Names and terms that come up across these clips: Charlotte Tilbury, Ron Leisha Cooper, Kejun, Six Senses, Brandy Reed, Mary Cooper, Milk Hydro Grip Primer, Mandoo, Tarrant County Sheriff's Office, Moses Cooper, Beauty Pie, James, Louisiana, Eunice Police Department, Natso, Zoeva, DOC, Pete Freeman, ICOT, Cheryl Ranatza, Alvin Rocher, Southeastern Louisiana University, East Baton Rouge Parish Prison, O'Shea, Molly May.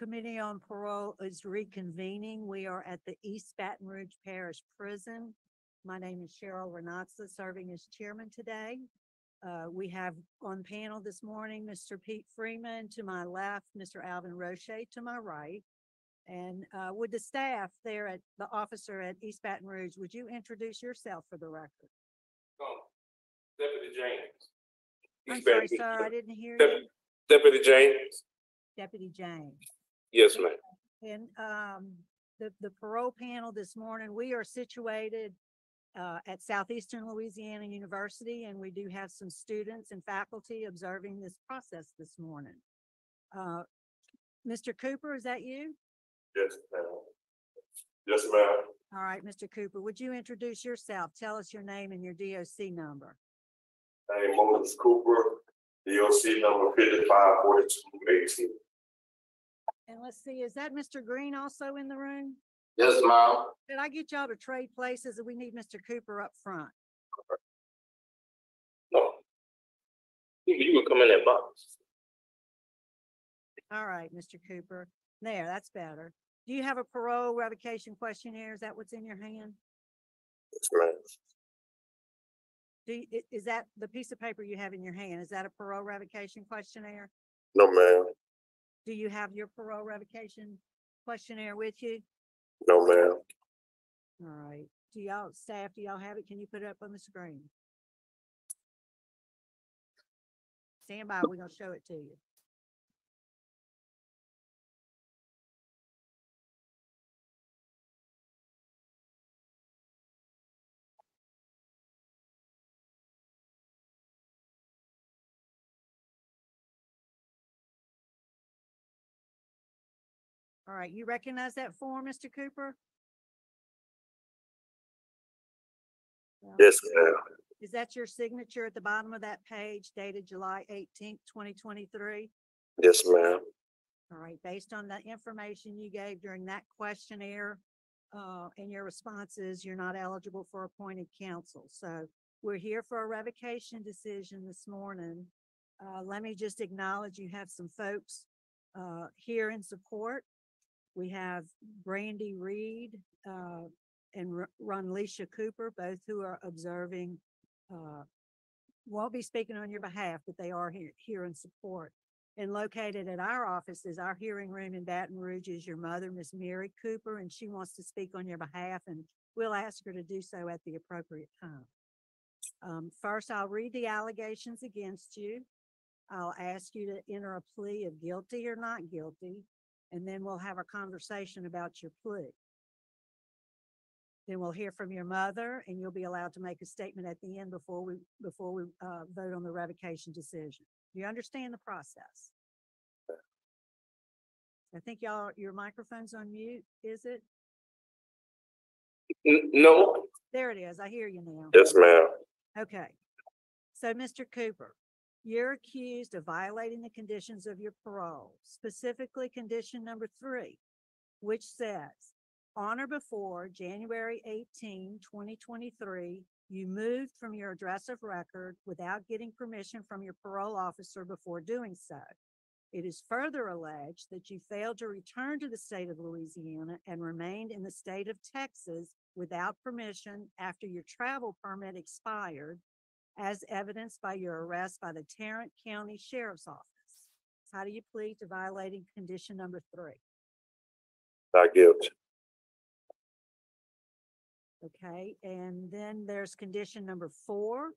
Committee on Parole is reconvening. We are at the East Baton Rouge Parish Prison. My name is Cheryl Ranatza, serving as chairman today. We have on panel this morning Mr. Pete Freeman to my left, Mr. Alvin Rocher to my right. And would the staff there at the officer at East Baton Rouge, would you introduce yourself for the record? Deputy James. I'm sorry, sir, I didn't hear you. Deputy James. Deputy James. Yes, ma'am. And the parole panel this morning, we are situated at Southeastern Louisiana University, and we do have some students and faculty observing this process this morning. Mr. Cooper, is that you? Yes, ma'am. Yes, ma'am. All right, Mr. Cooper, would you introduce yourself? Tell us your name and your DOC number. I am Moses Cooper, DOC number 554218. And let's see, is that Mr. Green also in the room? Yes, ma'am. Did I get y'all to trade places, and we need Mr. Cooper up front? No. You can come in that box. All right, Mr. Cooper. There, that's better. Do you have a parole revocation questionnaire? Is that what's in your hand? That's right. Is that the piece of paper you have in your hand? Is that a parole revocation questionnaire? No, ma'am. Do you have your parole revocation questionnaire with you? No, ma'am. All right. Do y'all, staff, do y'all have it? Can you put it up on the screen? Stand by. We're going to show it to you. All right, you recognize that form, Mr. Cooper? Yes, ma'am. Is that your signature at the bottom of that page, dated July 18th, 2023? Yes, ma'am. All right, based on the information you gave during that questionnaire and your responses, you're not eligible for appointed counsel. So we're here for a revocation decision this morning. Let me just acknowledge you have some folks here in support. We have Brandy Reed and Ron Leisha Cooper, both who are observing, won't be speaking on your behalf, but they are here in support. And located at our office is our hearing room in Baton Rouge is your mother, Miss Mary Cooper, and she wants to speak on your behalf, and we'll ask her to do so at the appropriate time. First, I'll read the allegations against you. I'll ask you to enter a plea of guilty or not guilty, and then we'll have a conversation about your plea. Then we'll hear from your mother, and you'll be allowed to make a statement at the end before we vote on the revocation decision. Do you understand the process? I think y'all, your microphone's on mute, is it? No. There it is. I hear you now. Yes, ma'am. Okay. So, Mr. Cooper, you're accused of violating the conditions of your parole, specifically condition number 3, which says, on or before January 18, 2023, you moved from your address of record without getting permission from your parole officer before doing so. It is further alleged that you failed to return to the state of Louisiana and remained in the state of Texas without permission after your travel permit expired, as evidenced by your arrest by the Tarrant County Sheriff's Office. How do you plead to violating condition number 3? Not guilty. Okay, and then there's condition number 4.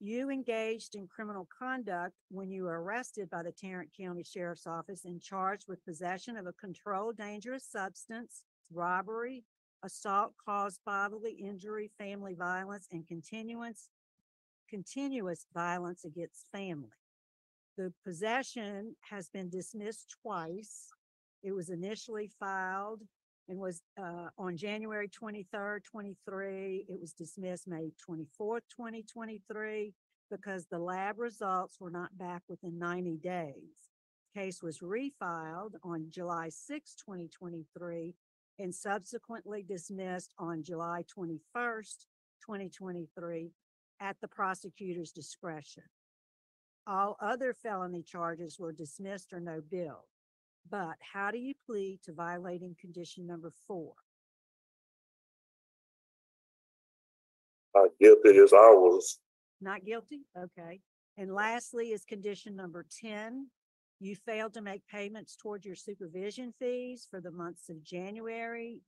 You engaged in criminal conduct when you were arrested by the Tarrant County Sheriff's Office and charged with possession of a controlled dangerous substance, robbery, assault caused bodily injury, family violence, and continuous violence against family. The possession has been dismissed twice. It was initially filed and was on January 23rd, 23. It was dismissed May 24th, 2023, because the lab results were not back within 90 days. The case was refiled on July 6, 2023, and subsequently dismissed on July 21st, 2023, at the prosecutor's discretion. All other felony charges were dismissed or no bill. But how do you plead to violating condition number 4? Not guilty as I was. Not guilty? Okay. And lastly is condition number 10. You failed to make payments toward your supervision fees for the months of January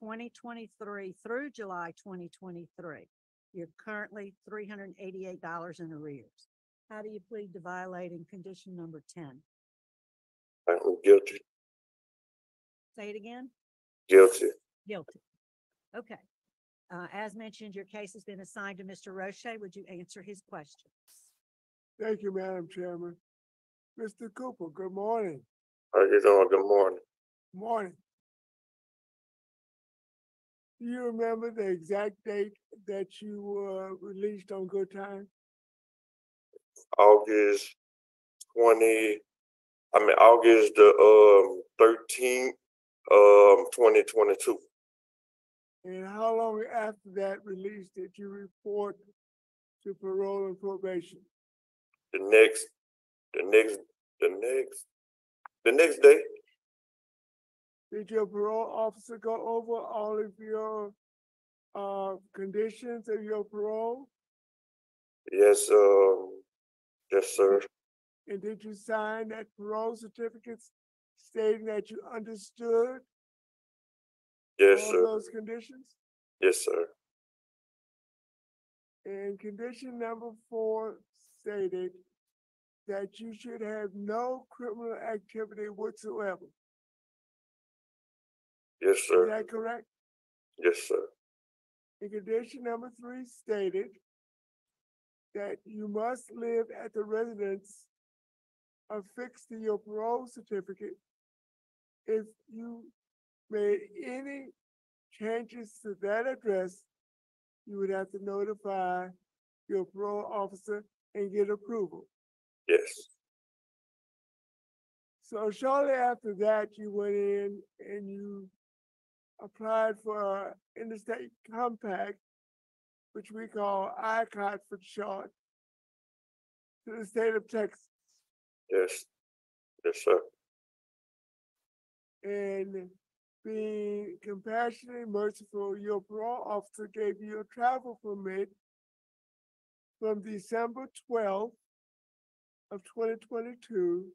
2023 through July 2023. You're currently $388 in arrears. How do you plead to violating condition number 10? I'm guilty. Say it again. Guilty. Guilty. Okay. As mentioned, your case has been assigned to Mr. Rocher. Would you answer his questions? Thank you, Madam Chairman. Mr. Cooper, good morning. How are you doing? Good morning. Morning. Do you remember the exact date that you were released on good time? August the 13th, 2022. And how long after that release did you report to parole and probation? The next day. Did your parole officer go over all of your conditions of your parole? Yes, yes, sir. And did you sign that parole certificate stating that you understood? Yes, all sir. Those conditions? Yes, sir. And condition number 4 stated that you should have no criminal activity whatsoever. Yes, sir. Is that correct? Yes, sir. And condition number 3 stated that you must live at the residence affixed to your parole certificate if you made any changes to that address, you would have to notify your parole officer and get approval. Yes. So shortly after that, you went in and you applied for an interstate compact, which we call ICOT for short, to the state of Texas. Yes. Yes, sir. And being compassionate and merciful, your parole officer gave you a travel permit from December 12th of 2022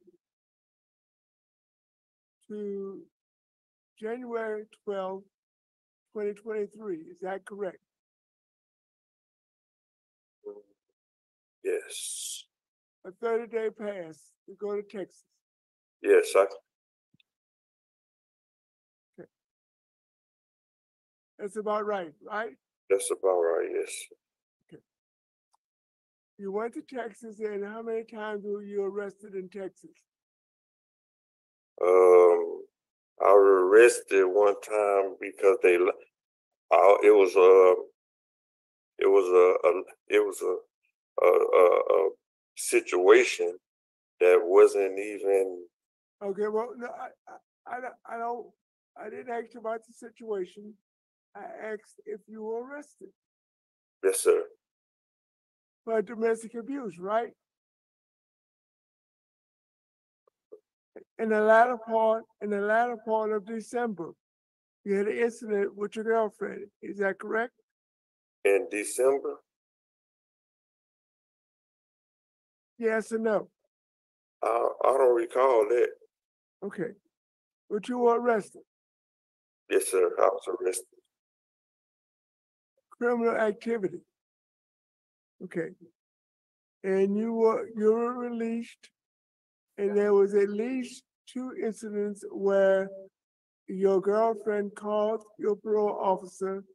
to January 12th, 2023. Is that correct? Yes. A 30-day pass to go to Texas. Yes, sir. That's about right, right? That's about right, yes. Okay. You went to Texas, and how many times were you arrested in Texas? I was arrested one time because it was a situation that wasn't even. Okay, well, no, I didn't ask you about the situation. I asked if you were arrested. Yes, sir. For domestic abuse, right? In the latter part of December, you had an incident with your girlfriend. Is that correct? In December? Yes or no? I don't recall that. Okay. But you were arrested? Yes, sir. I was arrested. Criminal activity. Okay. And you were released, and there was at least 2 incidents where your girlfriend called your parole officer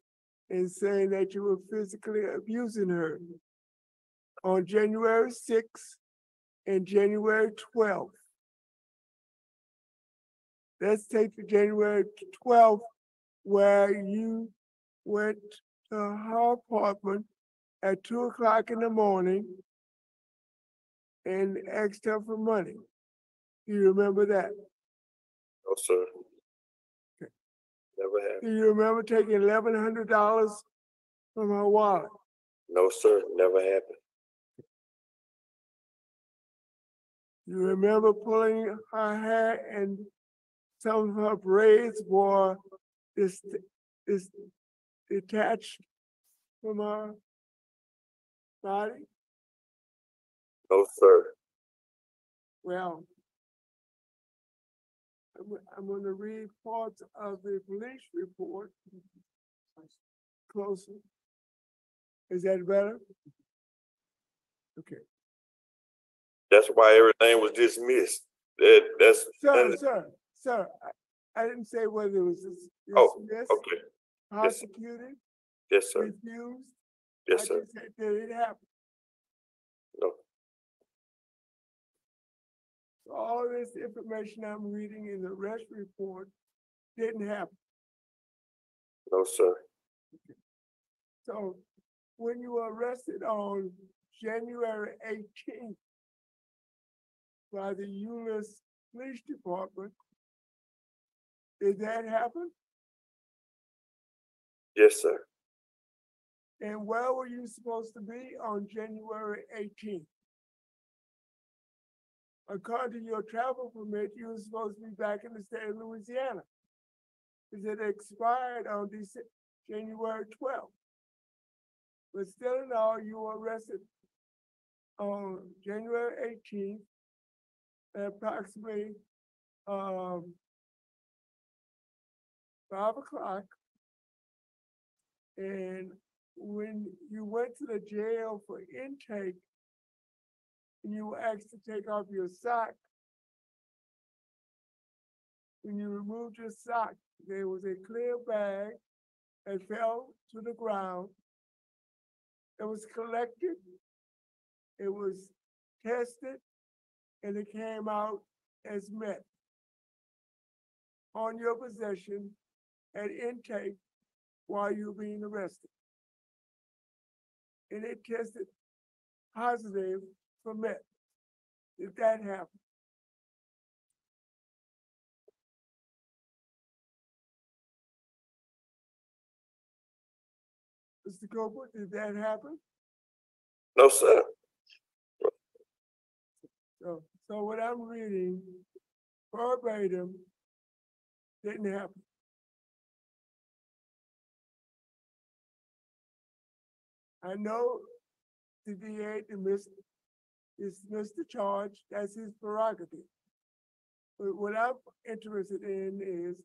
and saying that you were physically abusing her on January 6th and January 12th. Let's take the January 12th where you went to her apartment at 2 o'clock in the morning and asked her for money. Do you remember that? No, sir. Okay. Never happened. Do you remember taking $1,100 from her wallet? No, sir. Never happened. You remember pulling her hair, and some of her braids were detached from her body? No, sir. Well, I'm going to read parts of the police report closer. Is that better? Okay. That's why everything was dismissed. That's sir. I didn't say whether it was dismissed, okay. Prosecuted. Yes, sir. Refused. Yes, sir. I just said, did it happen? No. So all of this information I'm reading in the arrest report didn't happen. No, sir. Okay. So when you were arrested on January 18th by the Eunice Police Department, did that happen? Yes, sir. And where were you supposed to be on January 18th? According to your travel permit, you were supposed to be back in the state of Louisiana. It expired on January 12th. But still in all, you were arrested on January 18th at approximately 5 o'clock. And when you went to the jail for intake, and you were asked to take off your sock. When you removed your sock, there was a clear bag that fell to the ground. It was collected, it was tested, and it came out as meth on your possession at intake while you were being arrested. And it tested positive for meth. Did that happen? Mr. Cooper, did that happen? No, sir. So what I'm reading verbatim didn't happen. I know the DA dismissed the charge. That's his prerogative. But what I'm interested in is,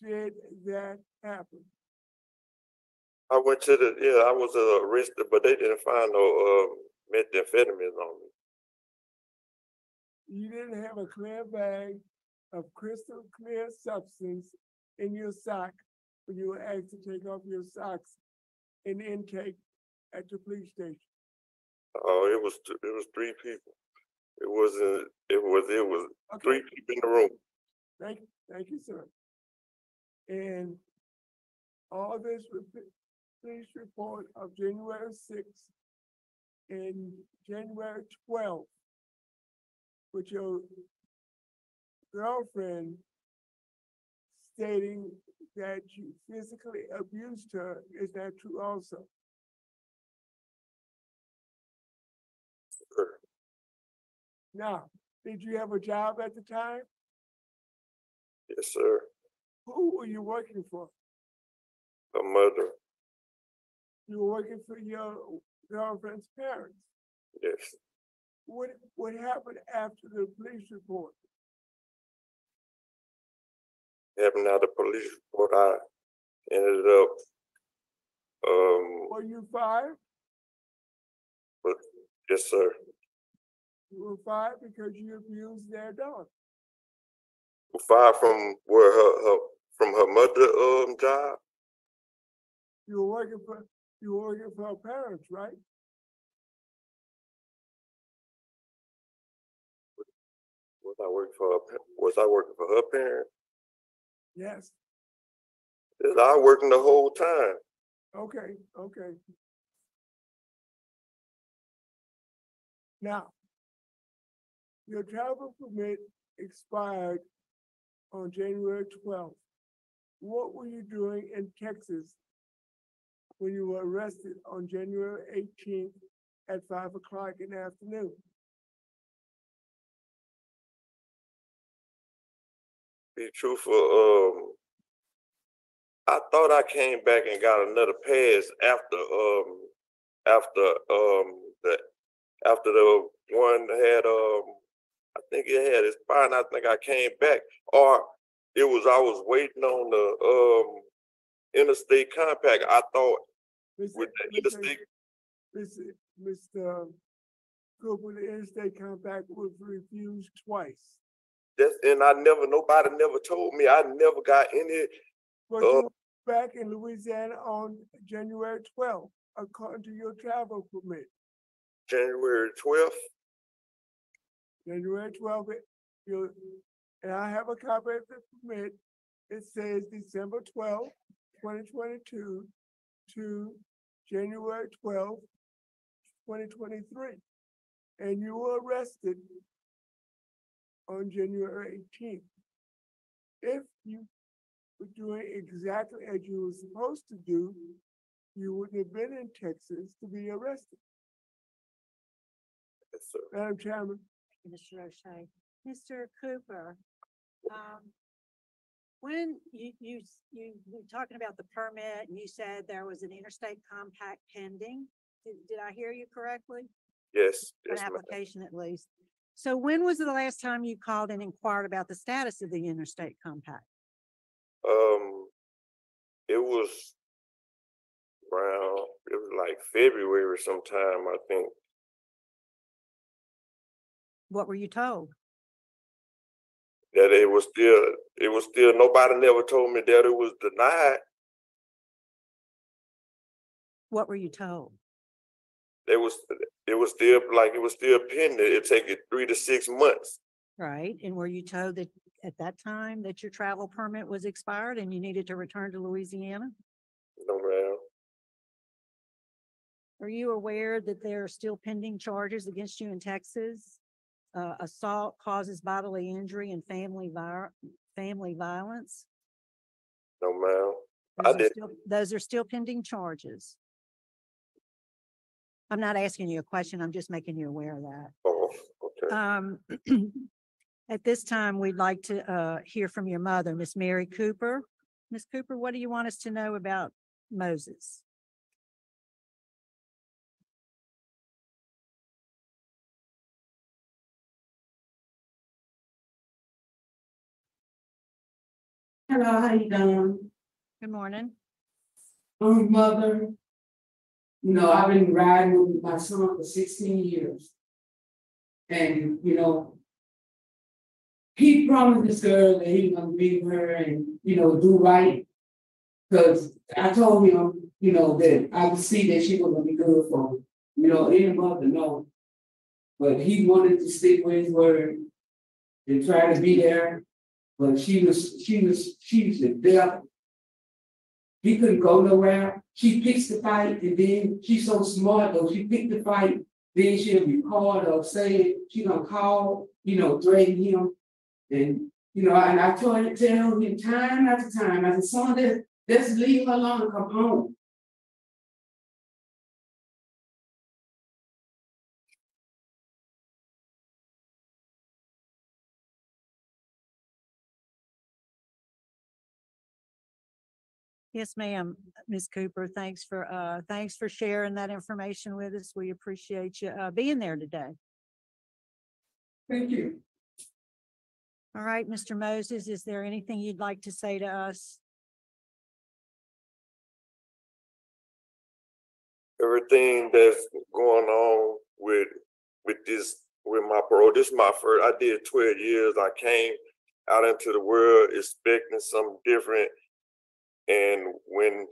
did that happen? I went to the, I was arrested, but they didn't find no methamphetamines on me. You didn't have a clear bag of crystal clear substance in your sock when you were asked to take off your socks in intake at the police station. Oh, it was three people. It was okay. Three people in the room. Thank you, sir. And all this police report of January 6th and January 12th with your girlfriend stating that you physically abused her, is that true also? Sure. Now, did you have a job at the time? Yes, sir. Who were you working for? A mother. You were working for your girlfriend's parents? Yes. What happened after the police report? After the police report, I ended up... were you fired? But, yes, sir. You were fired because you abused their daughter? Fired from where her mother job? You were working for her parents, right? Was I working for her parents? Yes. Was I working the whole time? Okay. Now, your travel permit expired on January 12th. What were you doing in Texas when you were arrested on January 18th at 5 o'clock in the afternoon? be truthful, I thought I came back and got another pass after the one had I think it had expired. I think I came back, or it was I was waiting on the interstate compact. I thought with the interstate. Mr. Cooper, the interstate compact was refused twice. That's, and I never, nobody never told me. I never got any. But you were back in Louisiana on January 12th, according to your travel permit. January 12th? January 12th, and I have a copy of the permit. It says December 12th, 2022 to January 12th, 2023. And you were arrested on January 18th. If you were doing exactly as you were supposed to do, you wouldn't have been in Texas to be arrested. Yes, sir. Madam Chairman. Mr. O'Shea. Mr. Cooper, when you were talking about the permit and you said there was an interstate compact pending, did I hear you correctly? Yes. An application at least. So when was the last time you called and inquired about the status of the interstate compact? It was around, it was like February or sometime, I think. What were you told? That it was still, nobody never told me that it was denied. What were you told? It was still pending. It'd take it 3 to 6 months. Right. And were you told that at that time that your travel permit was expired and you needed to return to Louisiana? No, ma'am. Are you aware that there are still pending charges against you in Texas? Assault, causes bodily injury, and family violence? No, ma'am. Those are still pending charges. I'm not asking you a question. I'm just making you aware of that. Oh, okay. At this time, we'd like to hear from your mother, Miss Mary Cooper. Miss Cooper, what do you want us to know about Moses? Hello, how you doing? Good morning. I'm mother. You know, I've been riding with my son for 16 years. And, you know, he promised this girl that he was going to be with her and, you know, do right. Because I told him, you know, that I could see that she was going to be good for him. You know, any mother knows. But he wanted to stick with his word and try to be there. But she was the devil. He couldn't go nowhere. She picks the fight, and then she's so smart though. She picked the fight, then she'll be called or say she's gonna call, you know, threaten him. And you know, and I tell him time after time, I said, son, let's leave her alone and come home. Yes, ma'am, Ms. Cooper. Thanks for sharing that information with us. We appreciate you being there today. Thank you. All right, Mr. Moses, is there anything you'd like to say to us? Everything that's going on with my parole. This is my first. I did 12 years. I came out into the world expecting something different. And when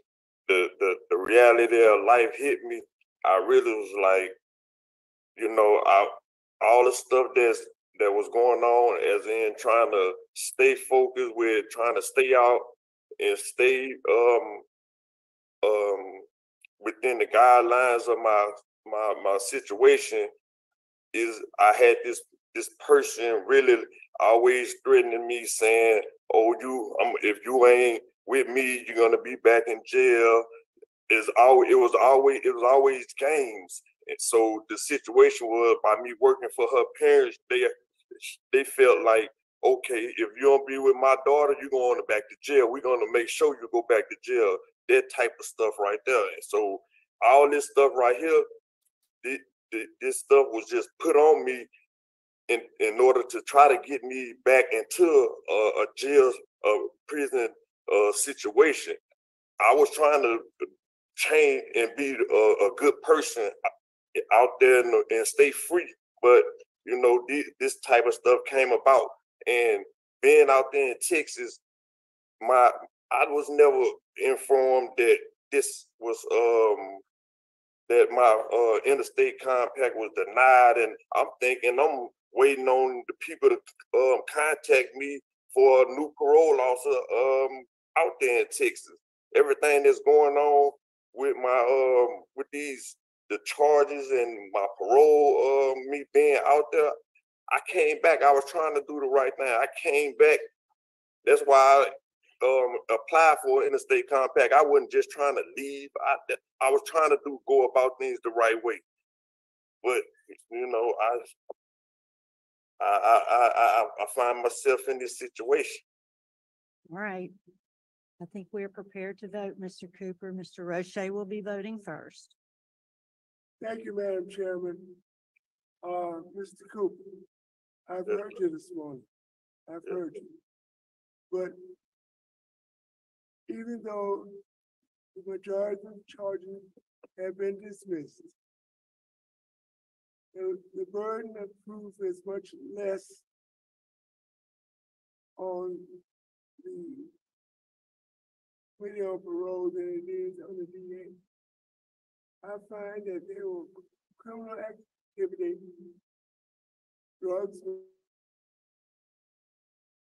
the reality of life hit me, I really was like, you know, all the stuff that was going on, as in trying to stay focused with trying to stay out and stay within the guidelines of my situation, is I had this person really always threatening me, saying, "Oh, if you ain't with me, you're gonna be back in jail." It was always games. And so the situation was, by me working for her parents, they felt like okay, if you don't be with my daughter, you're going back to jail. We're going to make sure you go back to jail. That type of stuff right there. And so all this stuff right here, this stuff was just put on me in order to try to get me back into a jail, a prison situation. I was trying to change and be a good person out there and stay free. But, you know, this type of stuff came about. And being out there in Texas, I was never informed that this was that my interstate compact was denied. And I'm waiting on the people to contact me for a new parole officer out there in Texas. Everything that's going on with my with the charges and my parole, me being out there, I came back. I was trying to do the right thing. I came back. That's why I applied for interstate compact. I wasn't just trying to leave. I was trying to go about things the right way. But you know, I find myself in this situation. All right. I think we're prepared to vote, Mr. Cooper. Mr. Rocher will be voting first. Thank you, Madam Chairman. Mr. Cooper, I've heard you this morning. I've heard you. But even though the majority of charges have been dismissed, the burden of proof is much less on the video parole than it is on the DA. I find that there were criminal activity, drugs,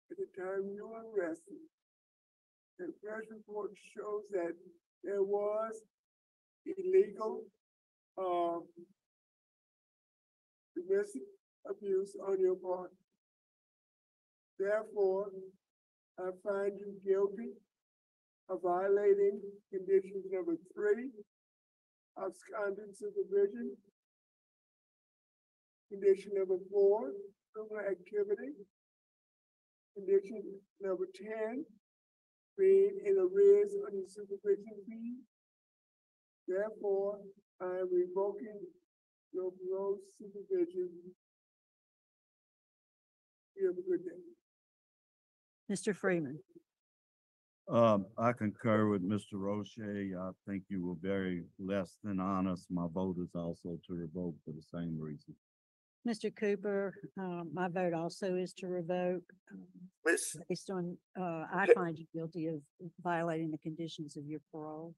at the time you were arrested. The press report shows that there was illegal domestic abuse on your part. Therefore, I find you guilty of violating conditions number 3 of absconding supervision, condition number 4, criminal activity, condition number 10, being in arrears on your supervision fee. Therefore, I am revoking your parole supervision. You have a good day. Mr. Freeman. I concur with Mr. Rocher. I think you were very less than honest. My vote is also to revoke for the same reason. Mr. Cooper, my vote also is to revoke based on, I find you guilty of violating the conditions of your parole.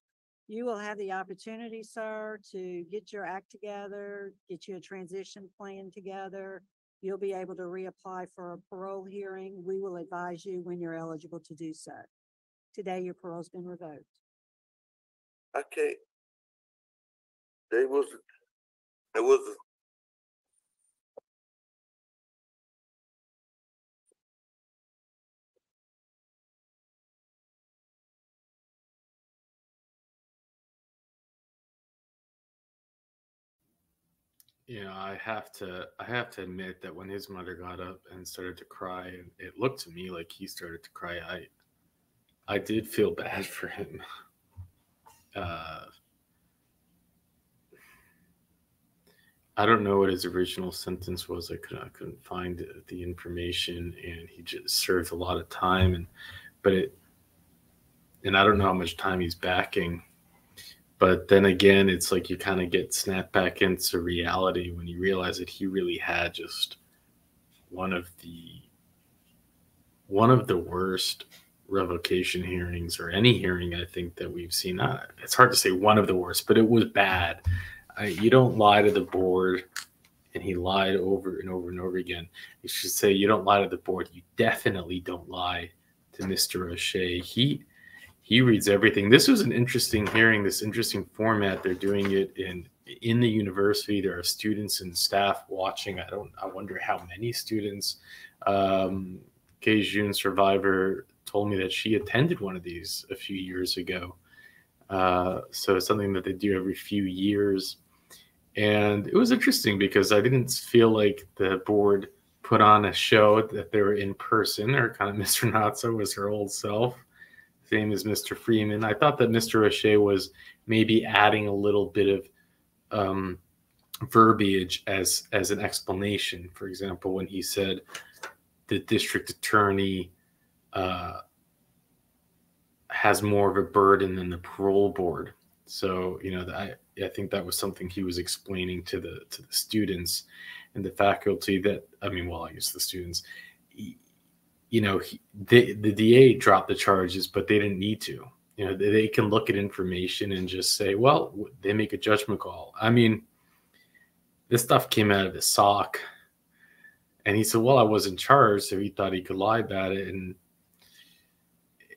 You will have the opportunity, sir, to get your act together, get you a transition plan together. You'll be able to reapply for a parole hearing. We will advise you when you're eligible to do so. Today, your parole's been revoked. I can't. It was. You know, I have to admit that when his mother got up and started to cry, and it looked to me like he started to cry, I did feel bad for him. I don't know what his original sentence was. I couldn't find the information, and he just served a lot of time. And I don't know how much time he's backing. But then again, it's like you kind of get snapped back into reality when you realize that he really had just one of the worst revocation hearings, or any hearing, I think, that we've seen. It's hard to say one of the worst, but it was bad. You don't lie to the board, and he lied over and over and over again. You should say you don't lie to the board. You definitely don't lie to Mr. O'Shea. He reads everything. This was an interesting hearing, this interesting format. They're doing it in the university. There are students and staff watching. I wonder how many students. Kejun, survivor, told me that she attended one of these a few years ago. So it's something that they do every few years. And it was interesting because I didn't feel like the board put on a show that they were in person, or kind of Mr. Natso was her old self, same as Mr. Freeman. I thought that Mr. O'Shea was maybe adding a little bit of verbiage as an explanation. For example, when he said the district attorney has more of a burden than the parole board. So, you know, I think that was something he was explaining to the students and the faculty that, I mean, well, I guess the students, you know, the DA dropped the charges, but they didn't need to. You know, they can look at information and just say, well, they make a judgment call. I mean, this stuff came out of his sock. And he said, well, I wasn't charged, so he thought he could lie about it. And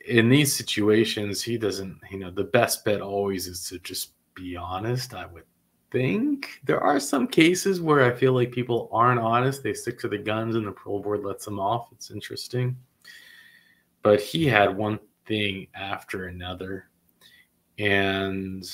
in these situations, he doesn't, you know, the best bet always is to just be honest, I would think. There are some cases where I feel like people aren't honest. They stick to the guns and the parole board lets them off. It's interesting. But he had one thing after another. And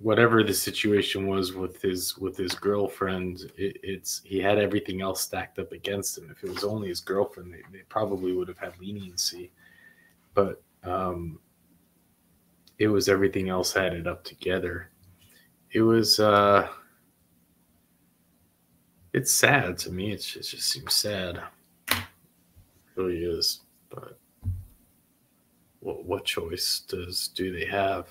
whatever the situation was with his girlfriend, he had everything else stacked up against him. If it was only his girlfriend, they probably would have had leniency, but it was everything else added up together. It was it's sad to me. It just seems sad. It really is. But what choice do they have?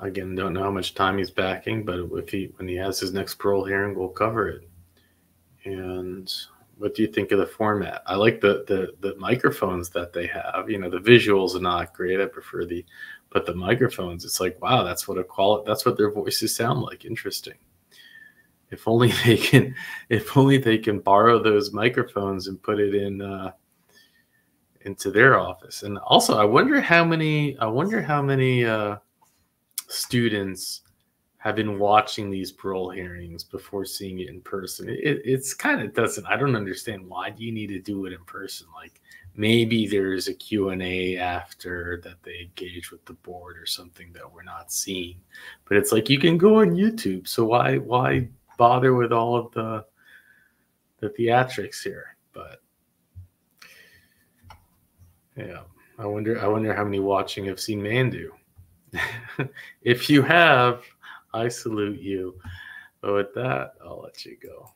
Again, don't know how much time he's backing, but when he has his next parole hearing, we'll cover it. And what do you think of the format? I like the microphones that they have. You know, the visuals are not great. I prefer but the microphones, it's like, wow, that's what their voices sound like. Interesting. If only they can borrow those microphones and put it in into their office. And also, I wonder how many students have been watching these parole hearings before seeing it in person. It's kind of doesn't, I don't understand, why do you need to do it in person? Like, maybe there's a Q&A after that they engage with the board or something that we're not seeing, but it's like, you can go on YouTube. So why bother with all of the theatrics here? But yeah, I wonder how many watching have seen Mandu. If you have, I salute you. But with that, I'll let you go.